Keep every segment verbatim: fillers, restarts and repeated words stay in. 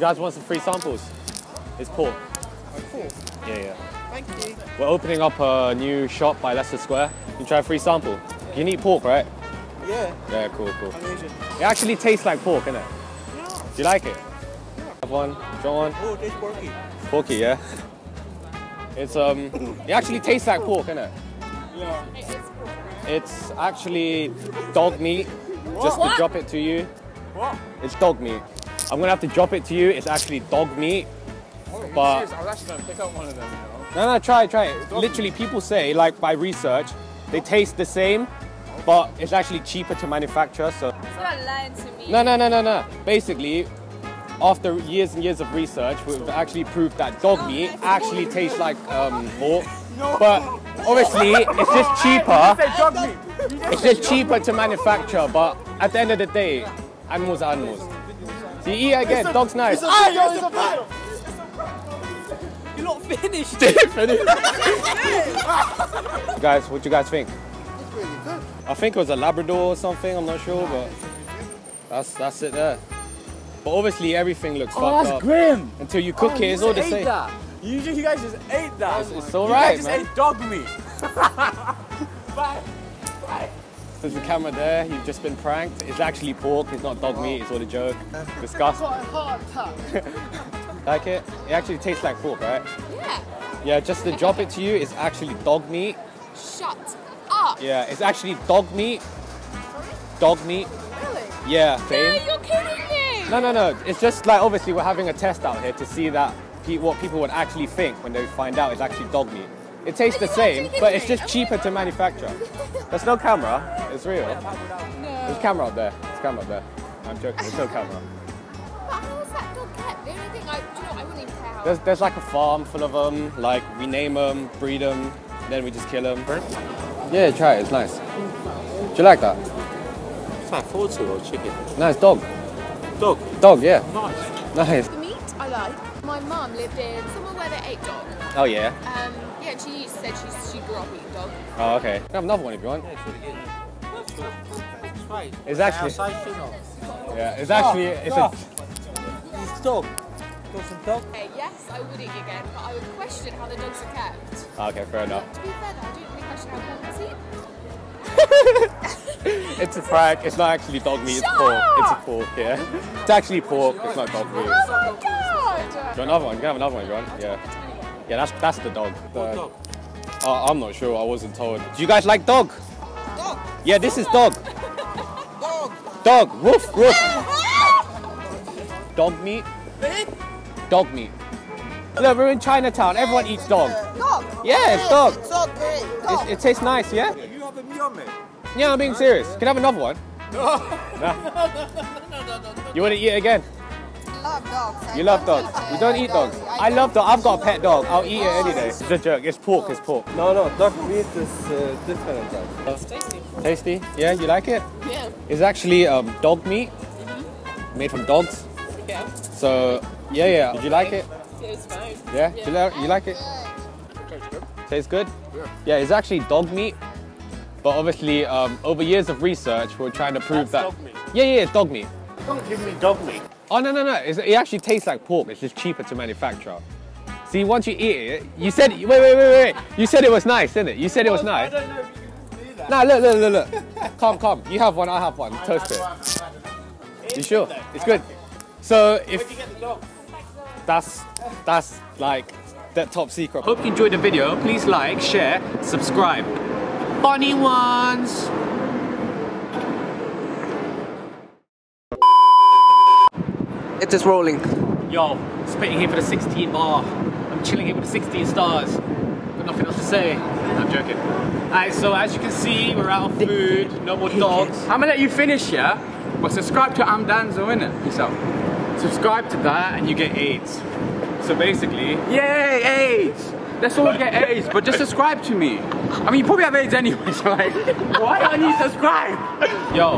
You guys want some free samples? It's pork. Oh, cool. Yeah, yeah. Thank you. We're opening up a new shop by Leicester Square. You can try a free sample. Yeah. You can eat pork, right? Yeah. Yeah, cool, cool. Amazing. It actually tastes like pork, innit? Yeah. Do you like it? Yeah. Have one. Draw one. Oh, it tastes porky. Porky, yeah? It's, um, it actually tastes like pork, innit? Yeah. It is pork. It's actually dog meat. What? Just to what? Drop it to you. What? It's dog meat. I'm gonna have to drop it to you. It's actually dog meat. Oh, but serious? I was actually gonna pick up one of them. You know? No, no, try it, try it. Literally, meat. People say, like by research, they taste the same, but it's actually cheaper to manufacture. So. It's not lying to me. No, no, no, no, no. Basically, after years and years of research, we've actually proved that dog meat actually tastes like um, pork. No. But obviously, it's just cheaper. It's just cheaper to manufacture. But at the end of the day, animals are animals. So you eat again. A, dog's nice. Oh, you're not finished. Finished. Guys, what do you guys think? It's really good. I think it was a Labrador or something. I'm not sure, but that's that's it there. But obviously everything looks oh, fucked that's up. Grim. Until you cook oh, it, you it's all the same. That. You, you guys just ate that. It's, it's all you right, guys just man. Ate dog meat. Bye. Bye. There's a camera there, you've just been pranked. It's actually pork, it's not dog meat, it's all a joke. Disgusting. Got a heart attack. Like it? It actually tastes like pork, right? Yeah. Yeah, just to drop it to you, it's actually dog meat. Shut up. Yeah, it's actually dog meat. Sorry? Dog meat. Really? Yeah, same. No, you're kidding me. No, no, no. It's just like, obviously, we're having a test out here to see that pe what people would actually think when they find out it's actually dog meat. It tastes the same, but it's just cheaper to manufacture. There's no camera, it's real. No. There's a camera up there, there's a camera up there. I'm joking, there's no camera. But how was that dog kept? The only thing I, do you know, I wouldn't even care how. There's, there's like a farm full of them, like we name them, breed them, and then we just kill them. Yeah, try it, it's nice. Do you like that? It's like poultry or chicken? No, it's dog. Dog? Dog, yeah. Nice. Nice. The meat I like. My mum lived in somewhere where they ate dog. Oh yeah? Um, Yeah, she said she, she grew up eating dog. Oh, okay. You can have another one if you want. Yeah, it's really good. It's actually... Yeah, it's actually... It's a... It's dog. Got some dog. Yes, I would eat again, but I would question how the dogs are kept. Okay, fair enough. To be fair though, I don't really question how dogs are kept. It's a prank. It's not actually dog meat, it's pork. It's a pork, yeah. It's actually pork, it's not dog meat. Oh my god! Do you want another one? You can have another one if you want. Yeah. Yeah, that's, that's the dog. What dog? Uh, I'm not sure, I wasn't told. Do you guys like dog? Dog? Yeah, this is dog. Dog! Dog, woof, woof. Dog meat? Dog meat. Look, we're in Chinatown, everyone eats dog. Dog? Yeah, it's dog. It's so great. Dog. It, it tastes nice, yeah? You have a meal, man. Yeah, I'm being serious. Can I have another one? No. No, no, no, no. You want to eat it again? I love dogs. I you love dogs. Eat, you don't eat dogs. dogs. I, I love dogs. I've got a pet dog. I'll eat it any day. It's a joke. It's pork. It's pork. No, no. Dog meat is uh, different. It's tasty. Tasty? Yeah. You like it? Yeah. It's actually um, dog meat mm-hmm. made from dogs. Yeah. So yeah, yeah. Did you like it? Yeah, it's fine. Yeah. yeah. You, like, you like it? Tastes good. Tastes good? Yeah. Yeah. It's actually dog meat, but obviously um, over years of research, we're trying to prove That's that. Dog meat. Yeah, yeah. It's dog meat. Don't give me dog meat. Oh, no, no, no, it's, it actually tastes like pork, it's just cheaper to manufacture. See, once you eat it, you said, wait, wait, wait, wait, you said it was nice, didn't it? You said it was nice. I don't know if you can do that. No, look, look, look, look. Come, come, you have one, I have one, toast it. You sure? It's good. So, if... Where did you get the dog? That's, that's like, that top secret. Hope you enjoyed the video, please like, share, subscribe. Funny ones! It is rolling. Yo, spitting here for the sixteen bar. I'm chilling here with the sixteen stars. Got nothing else to say. I'm joking. Alright, so as you can see, we're out of food, no more dogs. I'm gonna let you finish, yeah? But subscribe to Amdanzo, innit? Yourself. Subscribe to that and you get AIDS. So basically... Yay, AIDS! Let's all get AIDS, but just subscribe to me. I mean, you probably have AIDS anyway, so like... Why aren't you subscribed? Yo,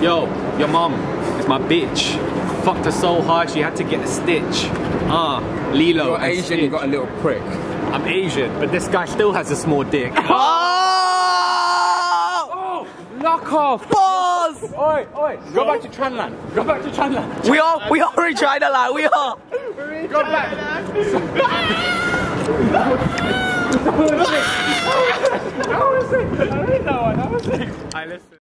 yo, your mom is my bitch. Fucked her so hard she had to get a stitch. Ah, uh, Lilo. You're Asian, stitch. You got a little prick. I'm Asian, but this guy still has a small dick. Oh! Oh! Knock off! Balls! Oi, oi, go back to Chanlan. Go back to Chanlan. We are, we are in China, like, we are. We're in go China. Back. That was sick. That was sick. I read that one. That was sick. I listened.